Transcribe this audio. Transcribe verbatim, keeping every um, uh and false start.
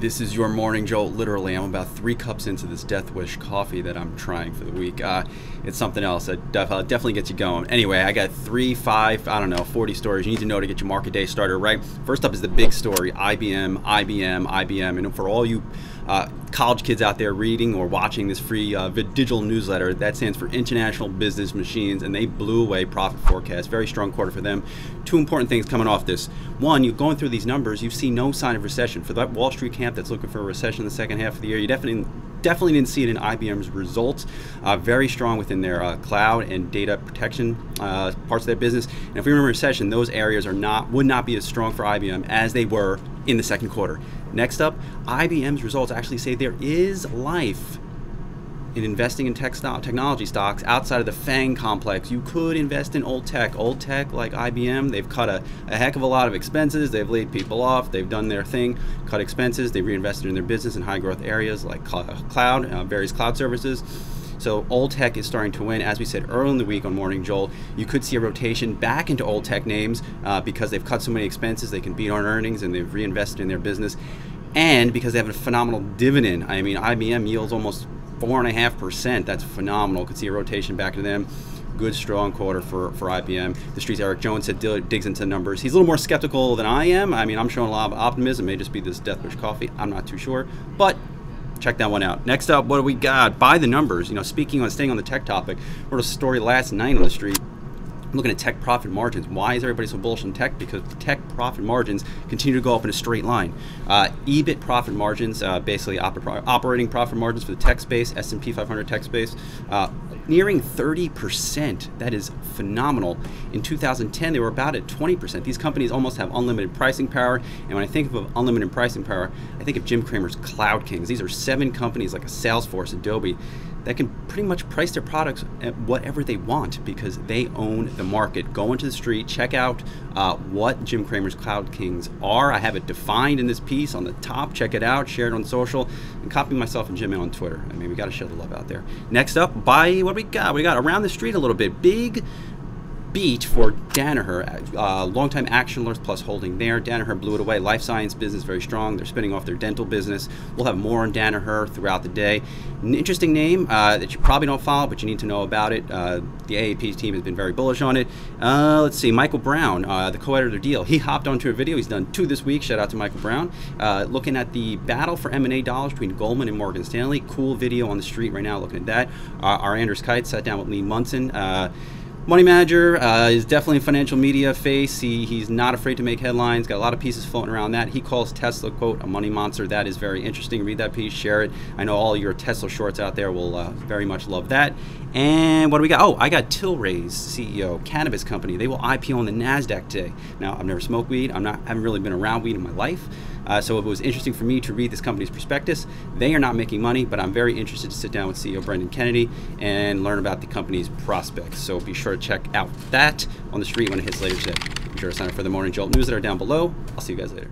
This is your morning jolt. Literally, I'm about three cups into this Death Wish coffee that I'm trying for the week. Uh, it's something else that def uh, definitely gets you going. Anyway, I got three, five, I don't know, forty stories you need to know to get your market day started right. First up is the big story, I B M, I B M, I B M. And for all you uh, college kids out there reading or watching this free uh, digital newsletter, that stands for International Business Machines, and they blew away profit forecast. Very strong quarter for them. Two important things coming off this. One, you're going through these numbers, you see no sign of recession. For that Wall Street camp that's looking for a recession in the second half of the year, you definitely definitely didn't see it in I B M's results. Uh, very strong within their uh, cloud and data protection uh, parts of their business. And if we remember recession, those areas are not would not be as strong for I B M as they were in the second quarter. Next up, I B M's results actually say there is life in investing in tech stock, technology stocks outside of the FANG complex. You could invest in old tech. Old tech like I B M, they've cut a, a heck of a lot of expenses. They've laid people off. They've done their thing, cut expenses. They reinvested in their business in high growth areas like cloud, uh, various cloud services. So old tech is starting to win. As we said early in the week on Morning Joel, you could see a rotation back into old tech names uh, because they've cut so many expenses, they can beat on earnings, and they've reinvested in their business. And because they have a phenomenal dividend. I mean, I B M yields almost four and a half percent. That's phenomenal. Could see a rotation back to them. Good strong quarter for, for I B M. The streets, Eric Jones said, digs into numbers. He's a little more skeptical than I am. I mean, I'm showing a lot of optimism. It may just be this Death Wish coffee. I'm not too sure, but check that one out. Next up, what do we got? By the numbers, you know, speaking on staying on the tech topic, I wrote a story last night on the street. I'm looking at tech profit margins. Why is everybody so bullish on tech? Because tech profit margins continue to go up in a straight line. Uh, EBIT profit margins, uh, basically op operating profit margins for the tech space, S and P five hundred tech space, uh, nearing thirty percent. That is phenomenal. In two thousand ten, they were about at twenty percent. These companies almost have unlimited pricing power. And when I think of unlimited pricing power, I think of Jim Cramer's Cloud Kings. These are seven companies like a Salesforce, Adobe, that can pretty much price their products at whatever they want because they own the market. Go into the street, check out uh, what Jim Cramer's Cloud Kings are. I have it defined in this piece on the top. Check it out, share it on social, and copy myself and Jim on Twitter. I mean, we gotta show the love out there. Next up, by what do we got? We got around the street a little bit. Big beat for Danaher, uh, longtime action alert plus holding there. Danaher blew it away. Life science business very strong. They're spinning off their dental business. We'll have more on Danaher throughout the day. An interesting name uh, that you probably don't follow, but you need to know about it. Uh, the A A P team has been very bullish on it. Uh, let's see, Michael Brown, uh, the co-editor of the deal. He hopped onto a video. He's done two this week. Shout out to Michael Brown. Uh, looking at the battle for M and A dollars between Goldman and Morgan Stanley. Cool video on the street right now looking at that. Uh, our Anders Kite sat down with Lee Munson. Uh, Money manager uh, is definitely a financial media face. He, he's not afraid to make headlines. Got a lot of pieces floating around that. He calls Tesla, quote, a money monster. That is very interesting. Read that piece, share it. I know all your Tesla shorts out there will uh, very much love that. And what do we got? Oh, I got Tilray's C E O, cannabis company. They will I P O on the Nasdaq today. Now, I've never smoked weed. I'm not, I haven't really been around weed in my life. Uh, so it was interesting for me to read this company's prospectus. They are not making money, but I'm very interested to sit down with C E O Brendan Kennedy and learn about the company's prospects. So be sure to check out that on the street when it hits later today. Be sure to sign up for the Morning Jolt newsletter down below. I'll see you guys later.